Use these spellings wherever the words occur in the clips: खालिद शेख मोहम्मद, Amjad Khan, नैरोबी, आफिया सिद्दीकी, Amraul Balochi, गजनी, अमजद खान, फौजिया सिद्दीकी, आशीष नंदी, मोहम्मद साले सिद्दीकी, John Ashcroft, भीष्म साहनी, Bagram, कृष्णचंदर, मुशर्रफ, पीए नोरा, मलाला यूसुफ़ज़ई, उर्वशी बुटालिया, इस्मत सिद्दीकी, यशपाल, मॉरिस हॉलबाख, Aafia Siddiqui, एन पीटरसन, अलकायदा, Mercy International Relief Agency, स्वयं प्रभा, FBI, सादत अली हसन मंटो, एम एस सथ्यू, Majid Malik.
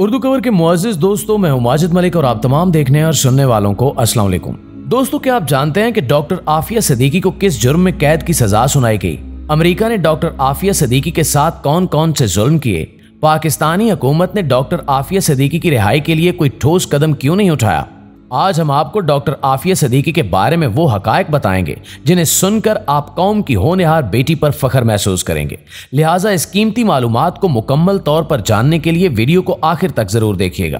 Urdu cover के मुअज़्ज़िज़ दोस्तों, मैं हूं माजिद मलिक और आप तमाम देखने और सुनने वालों को अस्सलाम वालेकुम। दोस्तों, क्या आप जानते हैं कि डॉक्टर आफिया सिद्दीकी को किस जुर्म में कैद की सजा सुनाई गई? अमेरिका ने डॉक्टर आफिया सिद्दीकी के साथ कौन कौन से जुर्म किए? पाकिस्तानी हुकूमत ने डॉक्टर आफिया सिद्दीकी की रिहाई के लिए कोई ठोस कदम क्यों नहीं उठाया? आज हम आपको डॉक्टर आफिया सिद्दीकी के बारे में वो हकायक बताएंगे जिन्हें सुनकर आप कौम की होनहार बेटी पर फख्र महसूस करेंगे। लिहाजा इस कीमती मालूमात को मुकम्मल तौर पर जानने के लिए वीडियो को आखिर तक जरूर देखिएगा।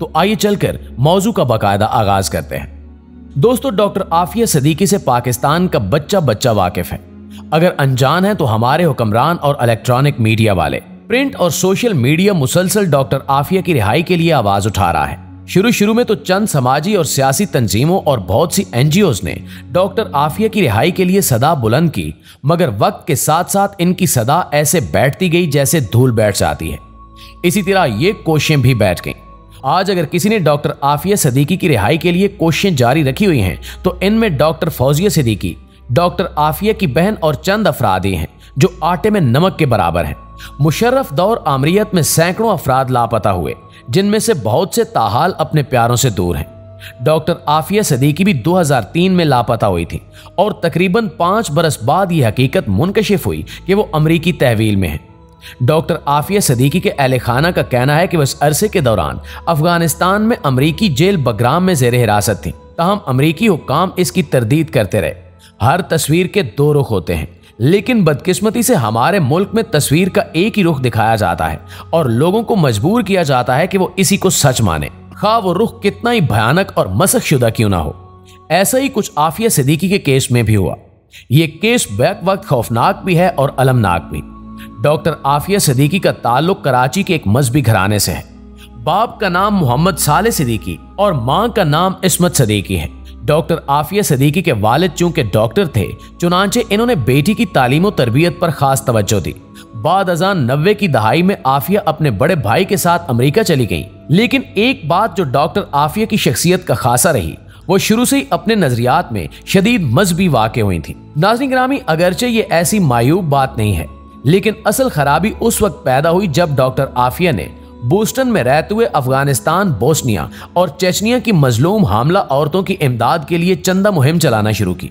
तो आइए चलकर मौजू का बाकायदा आगाज करते हैं। दोस्तों, डॉक्टर आफिया सिद्दीकी से पाकिस्तान का बच्चा बच्चा वाकिफ है। अगर अनजान है तो हमारे हुक्मरान और इलेक्ट्रॉनिक मीडिया वाले, प्रिंट और सोशल मीडिया मुसलसल डॉक्टर आफिया की रिहाई के लिए आवाज उठा रहा है। शुरू में तो चंद समाजी और सियासी तंजीमों और बहुत सी एनजीओज ने डॉक्टर आफिया की रिहाई के लिए सदा बुलंद की, मगर वक्त के साथ साथ इनकी सदा ऐसे बैठती गई जैसे धूल बैठ जाती है। इसी तरह ये कोशिशें भी बैठ गईं। आज अगर किसी ने डॉक्टर आफिया सिद्दीकी की रिहाई के लिए कोशिशें जारी रखी हुई हैं तो इनमें डॉक्टर फौजिया सिद्दीकी, डॉक्टर आफिया की बहन और चंद अफरादी हैं जो आटे में नमक के बराबर हैं। मुशर्रफ दौर आमरीत में सैकड़ों अफराद लापता हुए, जिनमें से बहुत से ताहाल अपने प्यारों से दूर हैं। डॉक्टर आफिया सिद्दीकी भी 2003 में लापता हुई थी और तकरीबन 5 बरस बाद यह हकीकत मुनकशिफ हुई कि वो अमरीकी तहवील में हैं। डॉक्टर आफिया सिद्दीकी के अहले खाना का कहना है कि उस अरसे के दौरान अफगानिस्तान में अमरीकी जेल बगराम में जेर हिरासत थी, ताहम अमरीकी हुक्काम इसकी तरदीद करते रहे। हर तस्वीर के दो रुख होते हैं, लेकिन बदकिस्मती से हमारे मुल्क में तस्वीर का एक ही रुख दिखाया जाता है और लोगों को मजबूर किया जाता है कि वो इसी को सच माने, खा वो रुख कितना ही भयानक और मसखशुदा क्यों ना हो। ऐसा ही कुछ आफिया सिद्दीकी के केस में भी हुआ। ये केस बैक वक्त खौफनाक भी है और अलमनाक भी। डॉक्टर आफिया सिद्दीकी का ताल्लुक कराची के एक मजहबी घराने से है। बाप का नाम मोहम्मद साले सिद्दीकी और माँ का नाम इस्मत सिद्दीकी है। डॉक्टर आफिया सिद्दीकी के वालिद चूंकि डॉक्टर थे, चुनांचे इन्होंने बेटी की तालीम और तरबियत पर खास तवज्जो दी। बाद अजान 90 की दहाई में आफिया अपने बड़े भाई के साथ अमेरिका चली गई, लेकिन एक बात जो डॉक्टर आफिया की शख्सियत का खासा रही, वो शुरू से ही अपने नजरियात में शदीद मजहबी वाक़े हुई थी। नाज़रीन गिरामी, अगरचे ये ऐसी मायूब बात नहीं है, लेकिन असल खराबी उस वक्त पैदा हुई जब डॉक्टर आफिया ने बोस्टन में रहते हुए अफगानिस्तान, बोस्निया और चेचनिया की मजलूम हमला औरतों की इमदाद के लिए चंदा मुहिम चलाना शुरू की।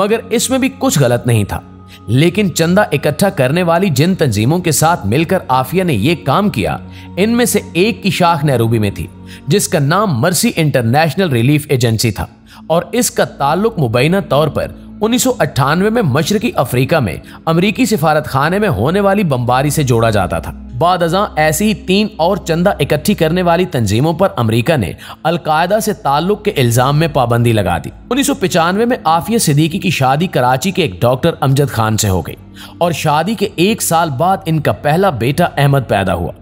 मगर इसमें भी कुछ गलत नहीं था, लेकिन चंदा इकट्ठा करने वाली जिन तंजीमों के साथ मिलकर आफिया ने यह काम किया, इनमें से एक की शाख नैरोबी में थी जिसका नाम मर्सी इंटरनेशनल रिलीफ एजेंसी था और इसका ताल्लुक मुबैना तौर पर 1998 में मशरकी अफ्रीका में अमरीकी सिफारत खाने में होने वाली बमबारी से जोड़ा जाता था। बाद अज़ां ऐसी ही 3 और चंदा इकट्ठी करने वाली तंजीमों पर अमरीका ने अलकायदा से ताल्लुक के इल्ज़ाम में पाबंदी लगा दी। 1995 में आफिया सिद्दीकी की शादी कराची के एक डॉक्टर अमजद खान से हो गई और शादी के 1 साल बाद इनका पहला बेटा अहमद पैदा हुआ।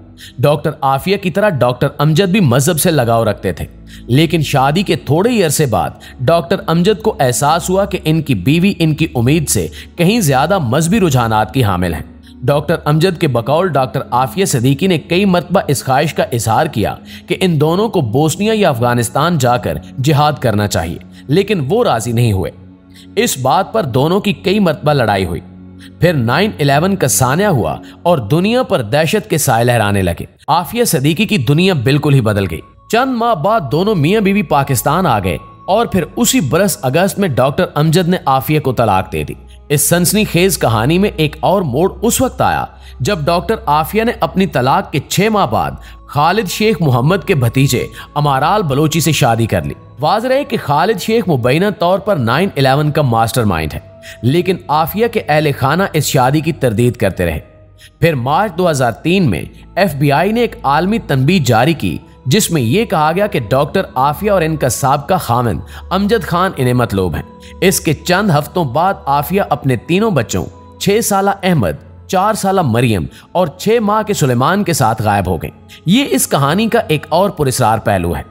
डॉक्टर आफिया की तरह डॉक्टर अमजद भी मजहब से लगाव रखते थे, लेकिन शादी के थोड़े ही अरसे बाद डॉक्टर अमजद को एहसास हुआ कि इनकी बीवी इनकी उम्मीद से कहीं ज्यादा मजहबी रुझानात की हामिल है। डॉक्टर अमजद के बकौल डॉक्टर आफिया सिद्दीकी ने कई मरतबा इस ख्वाहिश का इजहार किया कि इन दोनों को बोस्निया या अफगानिस्तान जाकर जिहाद करना चाहिए, लेकिन वो राजी नहीं हुए। इस बात पर दोनों की कई मरतबा लड़ाई हुई। फिर 9/11 का सानिया हुआ और दुनिया पर दहशत के साए लहराने लगे। आफिया सिद्दीकी की दुनिया बिल्कुल ही बदल गई। चंद माह बाद दोनों मियां बीवी पाकिस्तान आ गए और फिर उसी बरस अगस्त में डॉक्टर अमजद ने आफिया को तलाक दे दी। इस सनसनीखेज कहानी में एक और मोड़ उस वक्त आया जब डॉक्टर आफिया ने अपनी तलाक के 6 माह बाद खालिद शेख मोहम्मद के भतीजे अमराल बलोची से शादी कर ली। वाज़ह है कि खालिद शेख मुबैना तौर पर 9/11 का मास्टरमाइंड है, लेकिन आफिया के अहले खाना इस शादी की तरदीद करते रहे। फिर मार्च 2003 में FBI ने एक आलमी तंबीह जारी की जिसमें यह कहा गया कि डॉक्टर आफिया और इनका साबका खामिन अमजद खान इन्हें मतलूब हैं। इसके चंद हफ्तों बाद आफिया अपने 3 बच्चों 6 साला अहमद, 4 साला मरियम और 6 माह के सुलेमान के साथ गायब हो गए। ये इस कहानी का एक और पुरस्कार पहलू है।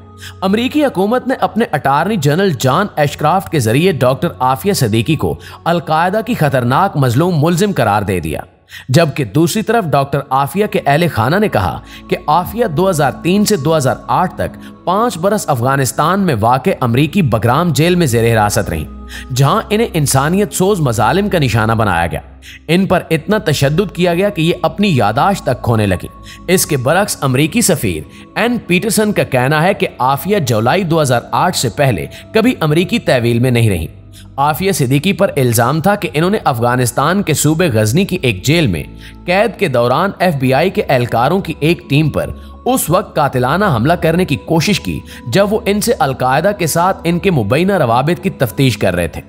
अमरीकी हुकूमत ने अपने अटारनी जनरल जॉन एशक्राफ्ट के जरिए डॉक्टर आफिया सिद्दीकी को अलकायदा की खतरनाक मजलूम मुल्जिम करार दे दिया। जबकि दूसरी तरफ डॉक्टर आफिया के अहले खाना ने कहा कि आफिया 2003 से 2008 तक 5 बरस अफगानिस्तान में वाक़ अमरीकी बगराम जेल में जेर हिरासत रही, जहां इन्हें इंसानियत सोज मजालिम का निशाना बनाया गया। इन पर इतना तशद्दुद किया गया कि ये अपनी यादाश्त तक खोने लगी। इसके बरक्स अमरीकी सफीर एन पीटरसन का कहना है कि आफिया जुलाई 2008 से पहले कभी अमरीकी तहवील में नहीं रही। आफिया सिद्दीकी पर इल्जाम था कि इन्होंने अफगानिस्तान के सूबे गजनी की एक जेल में कैद के दौरान FBI के एहलकारों की एक टीम पर उस वक्त कातिलाना हमला करने की कोशिश की जब वो इनसे अलकायदा के साथ इनके मुबैना रवाबित की तफ्तीश कर रहे थे।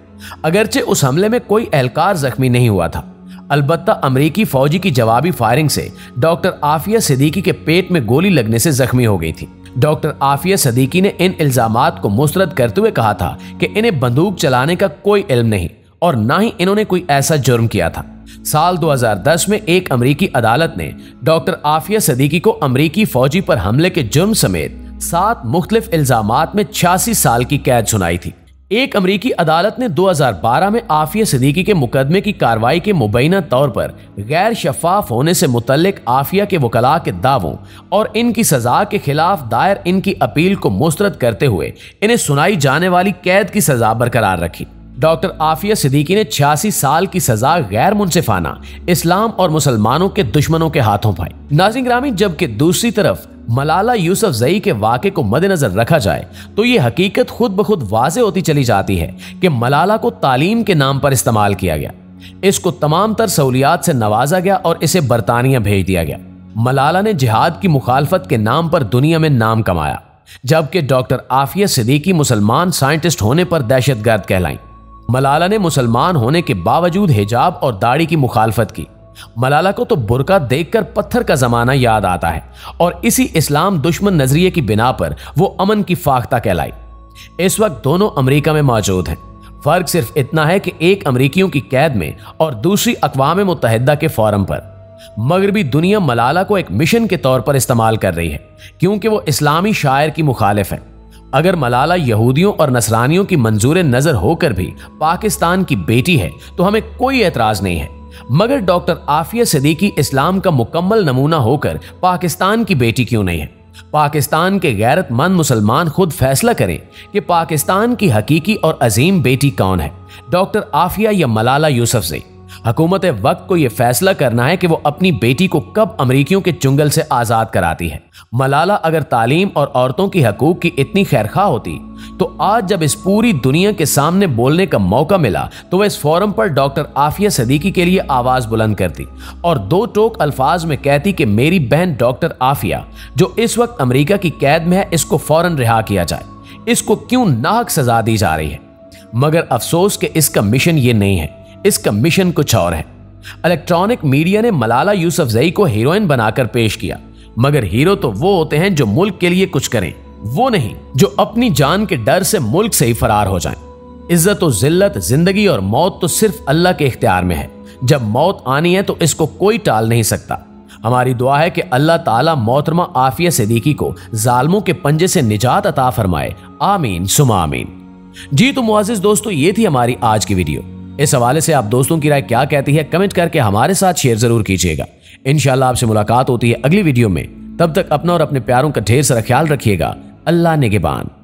अगरचे उस हमले में कोई एहलकार जख्मी नहीं हुआ था, अलबत्ता अमरीकी फौजी की जवाबी फायरिंग से डॉक्टर आफिया सिद्दीकी के पेट में गोली लगने से जख्मी हो गई थी। डॉक्टर आफिया सिद्दीकी ने इन इल्जामात को मुस्तरद करते हुए कहा था कि इन्हें बंदूक चलाने का कोई इल्म नहीं और ना ही इन्होंने कोई ऐसा जुर्म किया था। साल 2010 में एक अमरीकी अदालत ने डॉक्टर आफिया सिद्दीकी को अमरीकी फौजी पर हमले के जुर्म समेत 7 मुख्तलिफ इल्जामात में 86 साल की कैद सुनाई थी। एक अमरीकी अदालत ने 2012 में आफिया सिद्दीकी के मुकदमे की कार्रवाई के मुबैना तौर पर गैर शफाफ होने से मुतल्लिक आफिया के वकला के दावों और इनकी सजा के खिलाफ दायर इनकी अपील को मुस्तरद करते हुए इन्हें सुनाई जाने वाली कैद की सजा बरकरार रखी। डॉक्टर आफिया सिद्दीकी ने 86 साल की सजा गैर मुनसिफाना इस्लाम और मुसलमानों के दुश्मनों के हाथों पाई। नाज़रीन ग्रामी, जबकि दूसरी तरफ मलाला यूसुफ़ज़ई के वाक़े को मद्देनज़र रखा जाए तो ये हकीकत खुद ब खुद वाज़ेह होती चली जाती है कि मलाला को तालीम के नाम पर इस्तेमाल किया गया। इसको तमाम तर सहूलियात से नवाजा गया और इसे बरतानिया भेज दिया गया। मलाला ने जिहाद की मुखालफत के नाम पर दुनिया में नाम कमाया, जबकि डॉक्टर आफिया सिद्दीकी मुसलमान साइंटिस्ट होने पर दहशतगर्द कहलाईं। मलाला ने मुसलमान होने के बावजूद हिजाब और दाढ़ी की मुखालफत की। मलाला को तो बुरका देखकर पत्थर का जमाना याद आता है और इसी इस्लाम दुश्मन नजरिए की बिना पर वो अमन की फाख्ता कहलाई। इस वक्त दोनों अमेरिका में मौजूद हैं। फर्क सिर्फ इतना है कि एक अमेरिकियों की कैद में और दूसरी अक़वाम मुत्तहिदा के फोरम पर। मगरबी दुनिया मलाला को एक मिशन के तौर पर इस्तेमाल कर रही है क्योंकि वो इस्लामी शायर की मुखालिफ है। अगर मलाला यहूदियों और नसरानियों की मंजूर नजर होकर भी पाकिस्तान की बेटी है तो हमें कोई एतराज नहीं है, मगर डॉक्टर आफिया सिद्दीकी इस्लाम का मुकम्मल नमूना होकर पाकिस्तान की बेटी क्यों नहीं है? पाकिस्तान के गैरतमंद मुसलमान खुद फैसला करें कि पाकिस्तान की हकीकी और अजीम बेटी कौन है, डॉक्टर आफिया या मलाला यूसुफ़ज़ई। हुकूमत वक्त को यह फैसला करना है कि वो अपनी बेटी को कब अमरीकियों के चुंगल से आज़ाद कराती है। मलाला अगर तालीम और औरतों की हकूक़ की इतनी खैरख्वाह होती तो आज जब इस पूरी दुनिया के सामने बोलने का मौका मिला तो वह इस फोरम पर डॉक्टर आफिया सिद्दीकी के लिए आवाज़ बुलंद करती और 2 टोक अल्फाज में कहती कि मेरी बहन डॉक्टर आफिया जो इस वक्त अमरीका की कैद में है, इसको फ़ौरन रिहा किया जाए। इसको क्यों नाहक सजा दी जा रही है? मगर अफसोस कि इसका मिशन ये नहीं है, इसका मिशन कुछ और है। इलेक्ट्रॉनिक मीडिया ने मलाला यूसुफ़ज़ई को हीरोइन बनाकर पेश किया, मगर हीरो तो वो होते हैं जो मुल्क के लिए कुछ करें, वो नहीं जो अपनी जान के डर से मुल्क से ही फरार हो जाएं। इज्जत और जिल्लत, जिंदगी और मौत तो सिर्फ अल्लाह के इख्तियार में है। जब मौत आनी है तो इसको कोई टाल नहीं सकता। हमारी दुआ है कि अल्लाह ताला मोहतरमा आफिया सिद्दीकी को जालिमों के पंजे से निजात अता फरमाए। आमीन सुमा आमीन। जी तो मुआज़िज़ दोस्तों, ये थी हमारी आज की वीडियो। इस हवाले से आप दोस्तों की राय क्या कहती है, कमेंट करके हमारे साथ शेयर जरूर कीजिएगा। इंशाल्लाह आपसे मुलाकात होती है अगली वीडियो में। तब तक अपना और अपने प्यारों का ढेर सारा ख्याल रखिएगा। अल्लाह निगहबान।